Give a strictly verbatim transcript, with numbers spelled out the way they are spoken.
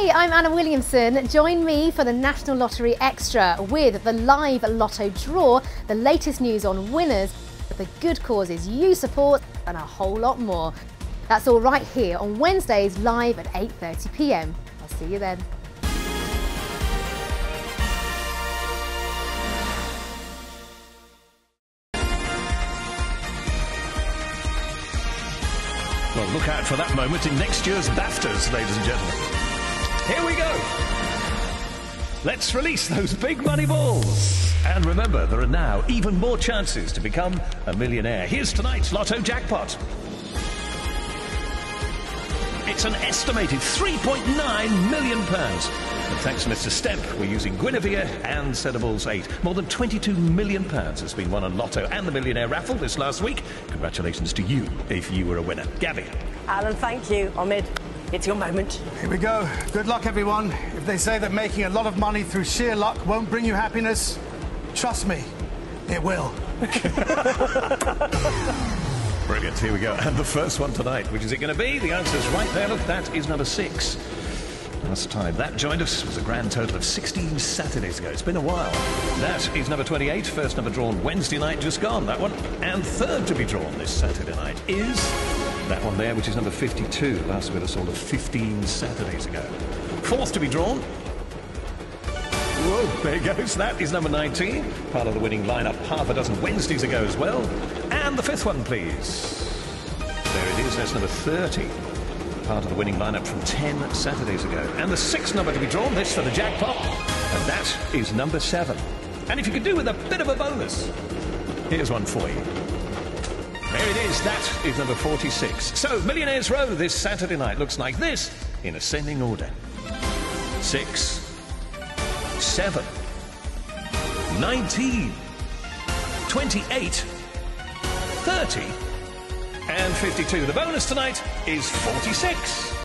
Hey, I'm Anna Williamson. Join me for the National Lottery Extra with the live lotto draw, the latest news on winners, the good causes you support and a whole lot more. That's all right here on Wednesdays live at eight thirty p m. I'll see you then. Well, look out for that moment in next year's BAFTAs, ladies and gentlemen. Here we go. Let's release those big money balls. And remember, there are now even more chances to become a millionaire. Here's tonight's Lotto Jackpot. It's an estimated three point nine million pounds. And thanks to Mister Stemp, we're using Guinevere and Cedaballs eight. More than twenty-two million pounds has been won on Lotto and the Millionaire Raffle this last week. Congratulations to you if you were a winner. Gabby. Alan, thank you. Omid, it's your moment. Here we go. Good luck, everyone. If they say that making a lot of money through sheer luck won't bring you happiness, trust me, it will. Brilliant, here we go. And the first one tonight, which is it going to be? The answer's right there. Look, that is number six. Last time that joined us was a grand total of sixteen Saturdays ago. It's been a while. That is number twenty-eight, first number drawn Wednesday night, just gone, that one. And third to be drawn this Saturday night is that one there, which is number fifty-two. Last with us all of fifteen Saturdays ago. Fourth to be drawn. Whoa, there goes. That is number nineteen. Part of the winning lineup half a dozen Wednesdays ago as well. And the fifth one, please. There it is. That's number thirty. Part of the winning lineup from ten Saturdays ago. And the sixth number to be drawn, this for the jackpot. And that is number seven. And if you could do with a bit of a bonus, here's one for you. There it is. That is number forty-six. So, Millionaires Row this Saturday night looks like this in ascending order. Six. Seven, nineteen, twenty-eight, thirty, and fifty-two. The bonus tonight is forty-six.